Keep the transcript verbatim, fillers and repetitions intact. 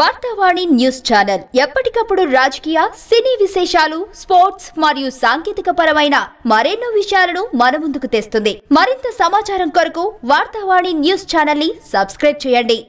వార్తా Vani news channel ఎప్పటికప్పుడు రాజకీయ, సినీ విశేషాలు, స్పోర్ట్స్ మరియు సాంకేతికపరమైన మరెన్నో విషయాలను మన ముందుకు తెస్తుంది. మరింత సమాచారం కొరకు వార్తా వాణి న్యూస్ ఛానల్ ని సబ్స్క్రైబ్ చేయండి.